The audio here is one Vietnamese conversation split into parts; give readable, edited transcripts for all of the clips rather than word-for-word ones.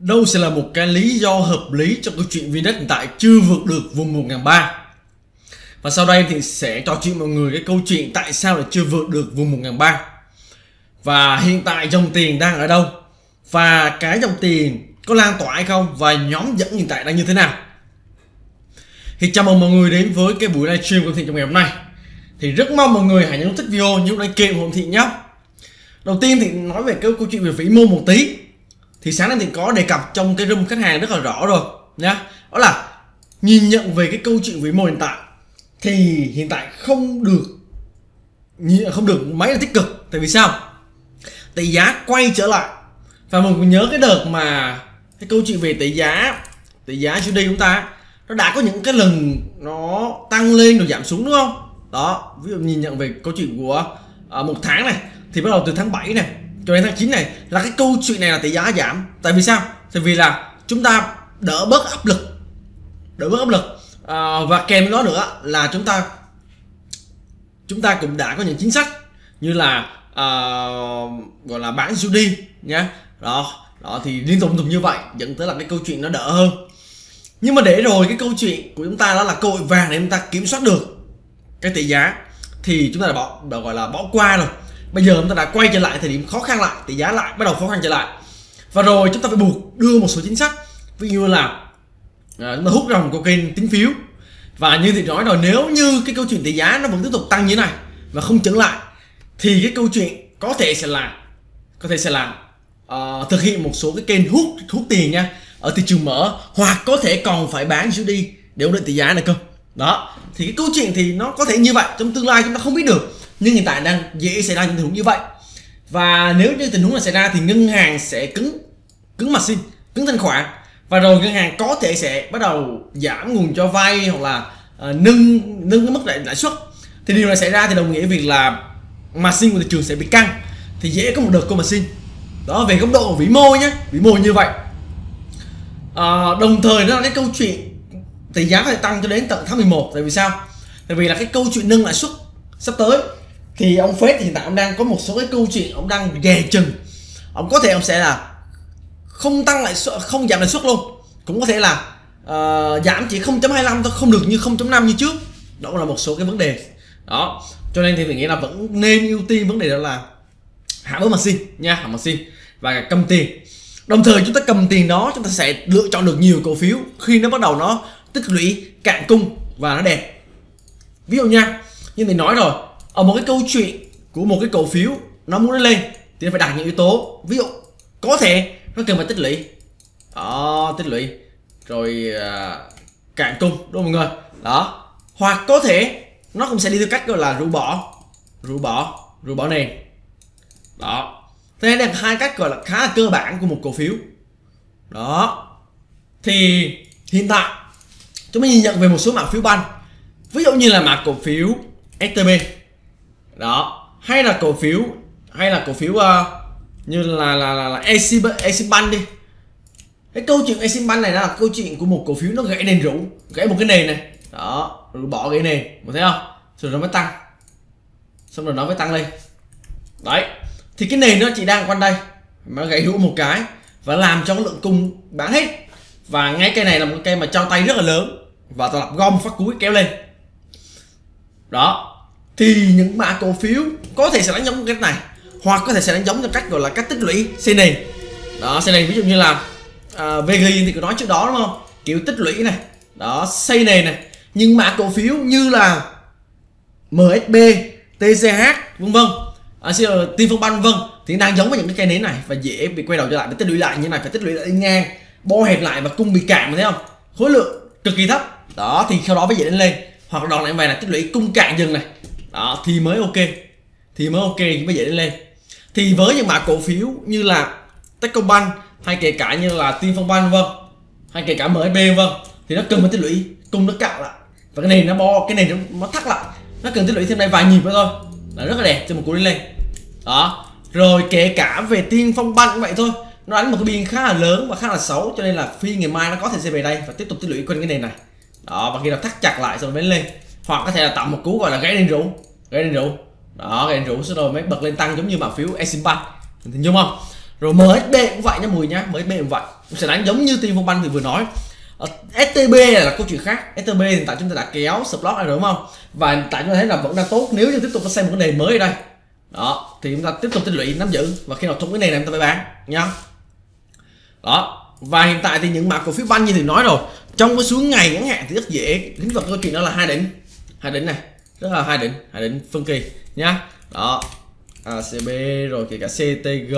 Đâu sẽ là một cái lý do hợp lý cho câu chuyện VNIndex hiện tại chưa vượt được vùng 1.300. Và sau đây em thì sẽ trò chuyện mọi người cái câu chuyện tại sao lại chưa vượt được vùng 1.300. Và hiện tại dòng tiền đang ở đâu? Và cái dòng tiền có lan tỏa hay không? Và nhóm dẫn hiện tại đang như thế nào? Thì chào mừng mọi người đến với cái buổi livestream của Hoàng Thịnh trong ngày hôm nay. Thì rất mong mọi người hãy nhấn thích video, nhấn like kênh của Hoàng Thịnh nhé. Đầu tiên thì nói về cái câu chuyện về vĩ mô một tí. Thì sáng nay thì có đề cập trong cái room khách hàng rất là rõ rồi nhá. Đó là nhìn nhận về cái câu chuyện vĩ mô hiện tại. Thì hiện tại không được mấy là tích cực. Tại vì sao? Tỷ giá quay trở lại. Và mình cũng nhớ cái đợt mà cái câu chuyện về tỷ giá USD chúng ta nó đã có những cái lần nó tăng lên rồi giảm xuống đúng không? Đó, ví dụ nhìn nhận về câu chuyện của một tháng này, thì bắt đầu từ tháng 7 này cho đến tháng 9 này là cái câu chuyện này là tỷ giá giảm. Tại vì sao? Tại vì là chúng ta đỡ bớt áp lực và kèm đó nữa là chúng ta cũng đã có những chính sách như là gọi là bán USD nhé. Đó thì liên tục như vậy dẫn tới là cái câu chuyện nó đỡ hơn. Nhưng mà để rồi cái câu chuyện của chúng ta đó là cơ hội vàng để chúng ta kiểm soát được cái tỷ giá thì chúng ta đã gọi là bỏ qua rồi. Bây giờ chúng ta đã quay trở lại thời điểm khó khăn lại, tỷ giá lại bắt đầu khó khăn trở lại. Và rồi chúng ta phải buộc đưa một số chính sách. Ví dụ như là chúng ta hút ra một kênh tín phiếu. Và như thì nói rồi, nếu như cái câu chuyện tỷ giá nó vẫn tiếp tục tăng như thế này và không chững lại thì cái câu chuyện có thể sẽ là thực hiện một số cái kênh hút tiền nha ở thị trường mở, hoặc có thể còn phải bán USD để ổn định tỷ giá này cơ. Đó, thì cái câu chuyện thì nó có thể như vậy, trong tương lai chúng ta không biết được. Nhưng hiện tại đang dễ xảy ra những tình huống như vậy. Và nếu như tình huống này xảy ra thì ngân hàng sẽ cứng mặt xin, cứng thanh khoản. Và rồi ngân hàng có thể sẽ bắt đầu giảm nguồn cho vay hoặc là nâng cái mức lãi suất. Thì điều này xảy ra thì đồng nghĩa việc là mặt xin của thị trường sẽ bị căng. Thì dễ có một đợt cô mặt xin. Đó, về góc độ vĩ mô nhé, vĩ mô như vậy. Đồng thời đó là cái câu chuyện tỷ giá phải tăng cho đến tận tháng 11. Tại vì sao? Tại vì là cái câu chuyện nâng lãi suất sắp tới thì ông Fed hiện tại ông đang có một số cái câu chuyện ông đang dè chừng. Ông có thể ông sẽ là không tăng lãi suất, không giảm lãi suất luôn, cũng có thể là giảm chỉ 0.25 thôi, không được như 0.5 như trước. Đó là một số cái vấn đề đó. Cho nên thì mình nghĩ là vẫn nên ưu tiên vấn đề đó là hạ bớt mặt xin nha, hạ mặt xin và cầm tiền. Đồng thời chúng ta cầm tiền đó, chúng ta sẽ lựa chọn được nhiều cổ phiếu khi nó bắt đầu nó tích lũy cạn cung và nó đẹp. Ví dụ nha, như mình nói rồi, ở một cái câu chuyện của một cái cổ phiếu nó muốn nó lên thì nó phải đạt những yếu tố. Ví dụ có thể nó cần phải tích lũy đó, tích lũy rồi cạn cung đúng không mọi người? Đó, hoặc có thể nó cũng sẽ đi theo cách gọi là rũ bỏ nền. Đó, thế nên là hai cách gọi là khá là cơ bản của một cổ phiếu. Đó, thì hiện tại chúng mình nhìn nhận về một số mã phiếu banh, ví dụ như là mã cổ phiếu STB đó, hay là cổ phiếu như là Eximbank đi. Cái câu chuyện Eximbank này là câu chuyện của một cổ phiếu nó gãy nền, gãy một cái nền này đó, rồi bỏ cái nền, có thấy không? Rồi nó mới tăng, xong rồi nó mới tăng lên. Đấy, thì cái nền nó chỉ đang quanh đây mà gãy rũ một cái và làm cho lượng cung bán hết. Và ngay cây này là một cây mà trao tay rất là lớn và tạo lập gom phát cuối kéo lên. Đó, thì những mã cổ phiếu có thể sẽ đánh giống cách này, hoặc có thể sẽ đánh giống theo cách gọi là cách tích lũy xây nền. Đó, xây nền ví dụ như là VG thì có nói trước đó đúng không? Kiểu tích lũy này, đó, xây nền này. Nhưng mã cổ phiếu như là MSB, TCH vân vân, Tiên Phong Bank vân thì đang giống với những cái cây nến này và dễ bị quay đầu trở lại để tích lũy lại. Như này phải tích lũy lại ngang, bo hẹp lại và cung bị cạn, thấy không? Khối lượng cực kỳ thấp. Đó, thì sau đó mới dễ lên lên. Hoặc đòn lại về là tích lũy cung cạn dần này. Đó, thì mới ok. Thì mới dễ lên. Thì với những mã cổ phiếu như là Techcombank hay kể cả như là Tiên Phong Bank vân, hay kể cả MHB vân, thì nó cần phải tích lũy cung nó cạn lại và cái nền nó bo, cái nền nó thắt lại. Nó cần tích lũy thêm đây vài nhịp nữa thôi là rất là đẹp cho một cú đi lên. Đó, rồi kể cả về Tiên Phong Bank cũng vậy thôi. Nó đánh một cái biên khá là lớn và khá là xấu, cho nên là phiên ngày mai nó có thể sẽ về đây và tiếp tục tích lũy quanh cái nền này. Đó, và khi nào thắt chặt lại rồi mới lên. Hoặc có thể là tạm một cú gọi là gãy nền rũ. Đó, gãy nền rũ rồi mới bật lên tăng giống như mã phiếu Eximbank. Hình dung không? Rồi MHB cũng vậy nhá, Mùi nhá, MHB cũng vậy, sẽ đánh giống như Tiên Phong Bank thì vừa nói. STB là câu chuyện khác. STB hiện tại chúng ta đã kéo support này rồi đúng không? Và hiện tại chúng ta thấy là vẫn đang tốt. Nếu như tiếp tục nó xem một cái nền mới ở đây đó thì chúng ta tiếp tục tích lũy nắm giữ, và khi nào thủng cái nền này chúng ta mới bán nhá. Đó, và hiện tại thì những mã cổ phiếu bank như thì nói rồi, trong cái xuống ngày ngắn hạn thì rất dễ đến vào câu chuyện đó là hai đỉnh này, rất là hai đỉnh phân kỳ nhá. Đó, ACB rồi kể cả CTG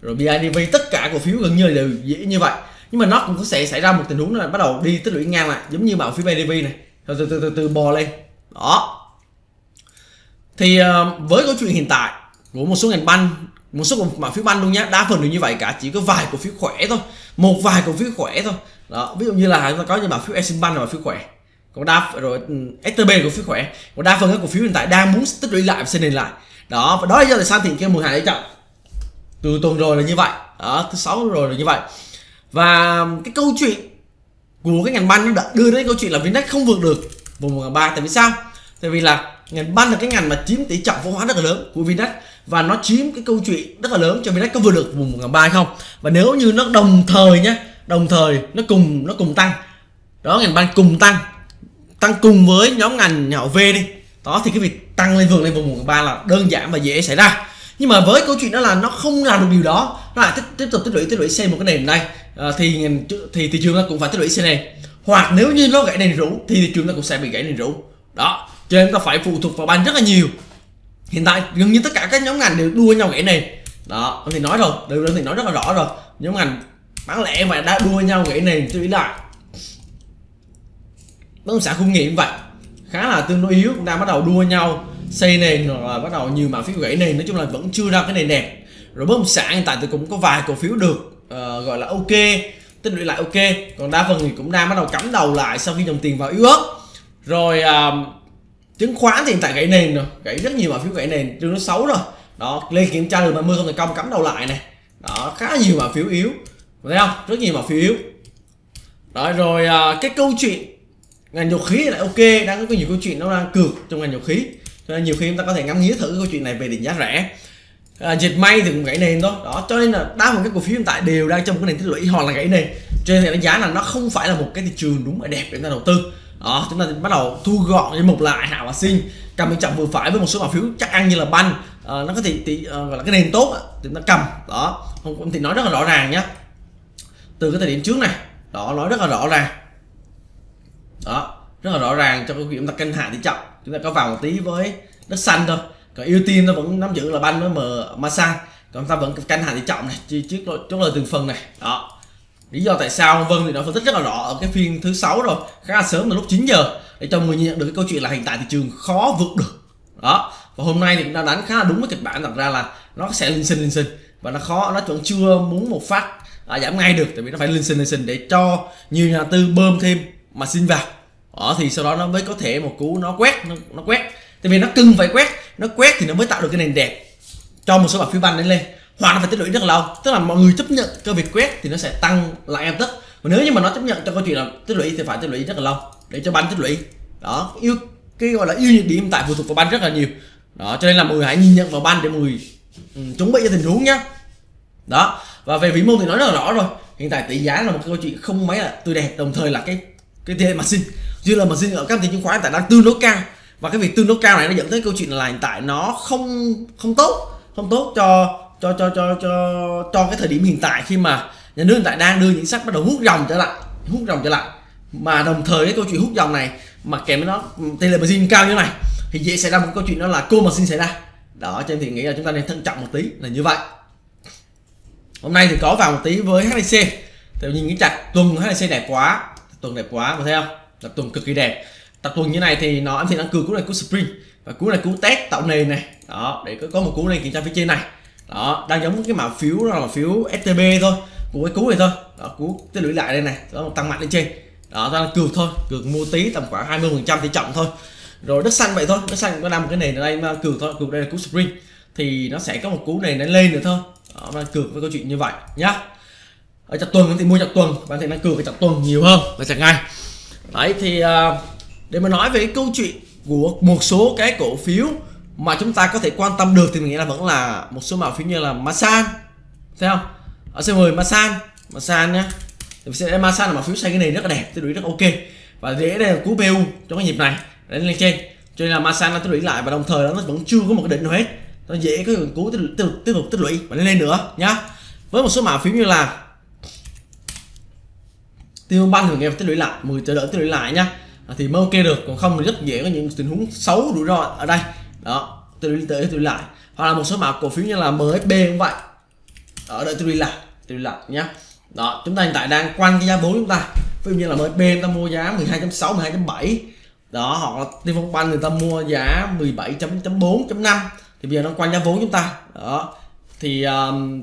rồi BIDV, tất cả cổ phiếu gần như là đều dễ như vậy. Nhưng mà nó cũng sẽ xảy ra một tình huống là bắt đầu đi tích lũy ngang lại, giống như mạo phía BDV này, từ từ bò lên. Đó thì với câu chuyện hiện tại của một số ngành banh, một số mạo phiếu banh luôn nhá, đa phần đều như vậy cả, chỉ có vài cổ phiếu khỏe thôi, một vài cổ phiếu khỏe thôi. Đó, ví dụ như là có những mạo phiếu Eximbank là mạo phiếu khỏe, còn đa rồi STB cổ phiếu khỏe, còn đa phần các cổ phiếu hiện tại đang muốn tích lũy lại, xây nền lại. Đó, và đó là do tại sao thị trường mùa hè đấy chậm, từ tuần rồi là như vậy, đó thứ sáu rồi là như vậy. Và cái câu chuyện của cái ngành banh nó đã đưa đến câu chuyện là VNIndex không vượt được vùng 1.3. Tại vì sao? Tại vì là ngành banh là cái ngành mà chiếm tỷ trọng vốn hóa rất là lớn của VNIndex, và nó chiếm cái câu chuyện rất là lớn cho VNIndex có vượt được vùng 1.3 hay không. Và nếu như nó đồng thời nhé, đồng thời nó cùng tăng đó, ngành banh cùng tăng cùng với nhóm ngành nhỏ V đi đó, thì cái việc tăng lên vượt lên vùng 1.3 là đơn giản và dễ xảy ra. Nhưng mà với câu chuyện đó là nó không làm được điều đó, nó lại tiếp tục tích lũy xây một cái nền này, thì thị trường nó cũng phải tích lũy xây nền, hoặc nếu như nó gãy nền rũ thì thị trường nó cũng sẽ bị gãy nền rũ. Đó, cho nên ta phải phụ thuộc vào banh rất là nhiều. Hiện tại gần như tất cả các nhóm ngành đều đua nhau gãy nền. Đó, thì nói rồi, đơn thì nói rất là rõ rồi, nhóm ngành bán lẻ mà đã đua nhau gãy nền tích lũy lại. Bất động sản công nghiệp vậy, khá là tương đối yếu, cũng đang bắt đầu đua nhau xây nền, rồi là bắt đầu nhiều mã phiếu gãy nền. Nói chung là vẫn chưa ra cái nền đẹp. Rồi bất động sản hiện tại thì cũng có vài cổ phiếu được gọi là ok, tích lũy lại ok, còn đa phần thì cũng đang bắt đầu cắm đầu lại sau khi dòng tiền vào yếu ớt. Rồi chứng khoán thì hiện tại gãy nền rồi, gãy rất nhiều mã phiếu gãy nền, tương đối xấu rồi. Đó, lên kiểm tra được 30 không thành công, cắm đầu lại này. Đó, khá nhiều mã phiếu yếu, thấy không, rất nhiều mã phiếu yếu. Đó, rồi cái câu chuyện ngành dầu khí lại ok, đang có nhiều câu chuyện nó đang cược trong ngành dầu khí. Cho nên nhiều khi chúng ta có thể ngắm nghía thử câu chuyện này về định giá rẻ. Dệt may thì cũng gãy nền thôi. Đó, cho nên là đa phần các cổ phiếu hiện tại đều đang trong cái nền tích lũy hoặc là gãy nền. Cho nên đánh giá là nó không phải là một cái thị trường đúng là đẹp để chúng ta đầu tư. Đó, chúng ta bắt đầu thu gọn danh mục lại, hạ và sinh, cầm bên trọng vừa phải với một số cổ phiếu chắc ăn như là banh, nó có thể gọi là cái nền tốt thì nó cầm. Đó, không thì nói rất là rõ ràng nhá. Từ cái thời điểm trước này, đó nói rất là rõ ràng. Đó, rất là rõ ràng cho cái việc chúng ta canh hạ tỷ trọng. Chúng ta có vào một tí với đất xanh thôi, còn ưu tiên nó vẫn nắm giữ là banh với Masan, còn ta vẫn canh hạ tỷ trọng này, trước chốt lời từng phần này. Đó, lý do tại sao Vân thì nó phân tích rất là rõ ở cái phiên thứ sáu rồi, khá là sớm, là lúc 9 giờ, để cho người nhận được cái câu chuyện là hiện tại thị trường khó vượt được. Đó, và hôm nay thì chúng ta đánh khá là đúng với kịch bản, thật ra là nó sẽ linh sinh và nó khó, nó vẫn chưa muốn một phát giảm ngay được, tại vì nó phải linh sinh để cho nhiều nhà tư bơm thêm mà xin vào. Đó, thì sau đó nó mới có thể một cú nó quét, tại vì nó cần phải quét, nó quét thì nó mới tạo được cái nền đẹp cho một số mã phiếu banh lên, hoặc nó phải tích lũy rất lâu, tức là mọi người chấp nhận cho việc quét thì nó sẽ tăng lại em tức. Mà nếu như mà nó chấp nhận cho câu chuyện là tích lũy thì phải tích lũy rất là lâu để cho banh tích lũy. Đó, cái gọi là ưu nhược điểm tại phụ thuộc vào banh rất là nhiều. Đó, cho nên là mọi người hãy nhìn nhận vào banh để mọi người chuẩn bị cho tình huống nhá. Đó, và về vĩ mô thì nói rất là rõ rồi, hiện tại tỷ giá là một câu chuyện không mấy là tươi đẹp, đồng thời là cái tiền mà xin dư là mà riêng ở các thị trường chứng khoán tại đang tương đối cao, và cái việc tương đối cao này nó dẫn tới câu chuyện là hiện tại nó không tốt cho cái thời điểm hiện tại, khi mà nhà nước hiện tại đang đưa những sách bắt đầu hút dòng trở lại, mà đồng thời cái câu chuyện hút dòng này mà kèm với nó tỷ lệ mà riêng cao như này thì dễ xảy ra một câu chuyện đó là cô mà xin xảy ra. Đó, cho nên thì nghĩ là chúng ta nên thận trọng một tí là như vậy. Hôm nay thì có vào một tí với HIC, thì nhìn cái chặt tuần HIC đẹp quá, mà thấy không, tập tuần cực kỳ đẹp. Tập tuần như này thì nó thì đang cưa cú này, cú spring, và cú này cú test tạo nền này. Đó, để có một cú này kiểm tra phía trên này. Đó, đang giống cái mã phiếu là phiếu STB thôi, của cái cú này thôi. Đó, cú tích lũy lại đây này, đó tăng mạnh lên trên. Đó, ta cược thôi, cược mua tí tầm khoảng 20% tỷ trọng thôi. Rồi đất xanh vậy thôi, đất xanh có làm cái nền ở đây mà cược thôi, cược đây là cú spring thì nó sẽ có một cú này nó lên nữa thôi. Đó, mà cược với câu chuyện như vậy nhá. Ở chặt tuần thì mua chặt tuần, bạn thì nó cược cái chặt tuần nhiều hơn và chặt ngay. Đấy thì để mà nói về cái câu chuyện của một số cái cổ phiếu mà chúng ta có thể quan tâm được thì mình nghĩ là vẫn là một số mã phiếu như là Masan, Thấy không? Sẽ mời Masan nhá. Masan là mã phiếu xanh, cái này rất là đẹp, tôi đuổi rất ok và dễ đây là cú PU trong cái nhịp này đến lên trên, cho nên là Masan nó tích lũy lại và đồng thời nó vẫn chưa có một cái đỉnh nào hết, nó dễ có những cú tiếp tục tích lũy và lên nữa nhá. Với một số mã phiếu như là Techcombank thì nghe tích lũy lại, 10 trợ đỡ tích lũy lại nhá, thì mới ok được, còn không thì rất dễ có những tình huống xấu rủi ro ở đây đó, tích lũy lại, hoặc là một số mã cổ phiếu như là MSB cũng vậy, ở đây tích lũy lại nhá. Đó, chúng ta hiện tại đang quanh cái giá vốn chúng ta, ví dụ như là MSB người ta mua giá 12.6 12.7 đó, hoặc là Tiên Phong Bank người ta mua giá 17.4.5, thì bây giờ nó quanh giá vốn chúng ta đó, thì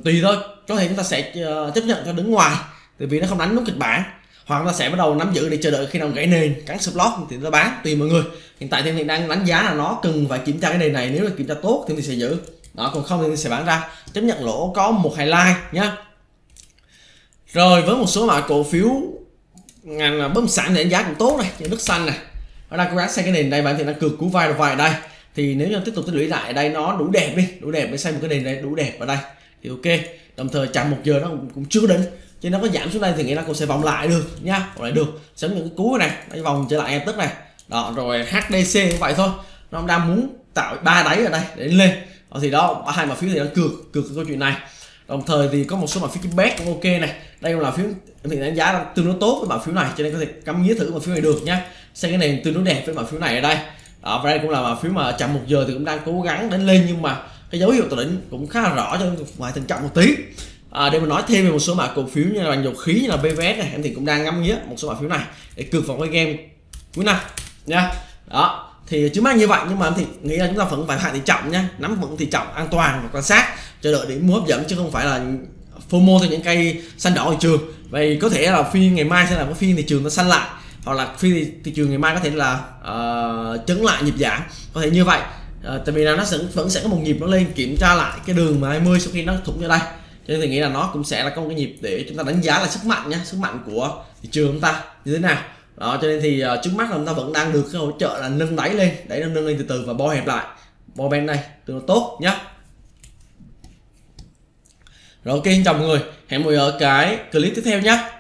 tùy thôi, có thể chúng ta sẽ chấp nhận cho đứng ngoài, tại vì nó không đánh đúng kịch bản, hoặc là sẽ bắt đầu nắm giữ để chờ đợi khi nào gãy nền cắn support thì ta bán, tùy mọi người. Hiện tại thì đang đánh giá là nó cần phải kiểm tra cái nền này, nếu là kiểm tra tốt thì mình sẽ giữ đó, còn không thì mình sẽ bán ra, chấp nhận lỗ có một hai like nhá. Rồi với một số mã cổ phiếu ngành bất động sản thì đánh giá cũng tốt này, những Đức Xanh này, nó đang cố gắng xây cái nền đây, bạn thì nó cược cú vai vào đây, thì nếu như tiếp tục tích lũy lại đây nó đủ đẹp đi, đủ đẹp để xây một cái nền đây đủ đẹp ở đây thì ok. Đồng thời chạm một giờ nó cũng chưa đến, chứ nó có giảm xuống đây thì nghĩa là cũng sẽ vòng lại được nha, vòng lại được sớm những cái cú này, nó vòng trở lại em tức này đó. Rồi HDC cũng vậy thôi, nó đang muốn tạo ba đáy ở đây để lên đó, thì đó hai mã phiếu thì nó cược cái câu chuyện này. Đồng thời thì có một số mã phiếu Ximpan cũng ok này, đây cũng là phiếu thì đánh giá là tương đối tốt với mã phiếu này, cho nên có thể cắm nghĩa thử mã phiếu này được nhá, xem cái này tương đối đẹp với mã phiếu này ở đây đó. Và đây cũng là mã phiếu mà chậm một giờ thì cũng đang cố gắng đánh lên, nhưng mà cái dấu hiệu tụt đỉnh cũng khá là rõ, cho nên phải thận trọng một tí. Để mà nói thêm về một số mã cổ phiếu như là dầu khí, như là BVS này, em thì cũng đang ngắm nghĩa một số mã phiếu này để cược vào cái game cuối năm nha. Đó thì chứ mang như vậy, nhưng mà em thì nghĩ là chúng ta vẫn phải hạ tỷ trọng nha, nắm vững tỷ trọng an toàn và quan sát, chờ đợi điểm mua hấp dẫn, chứ không phải là FOMO theo những cây xanh đỏ thị trường. Vậy có thể là phiên ngày mai sẽ là cái phiên thị trường nó xanh lại, hoặc là phiên thị trường ngày mai có thể là chững lại nhịp giảm, có thể như vậy. Tại vì là nó vẫn sẽ có một nhịp nó lên kiểm tra lại cái đường mà 20 sau khi nó thủng ra đây, cho nên thì nghĩ là nó cũng sẽ là có một cái nhịp để chúng ta đánh giá là sức mạnh nhá, sức mạnh của thị trường chúng ta như thế nào đó. Cho nên thì trước mắt là chúng ta vẫn đang được cái hỗ trợ là nâng đáy lên, đẩy nâng lên từ từ và bo hẹp lại, bo bên này tương đối tốt nhá. Rồi ok, xin chào mọi người, hẹn mọi người ở cái clip tiếp theo nhé.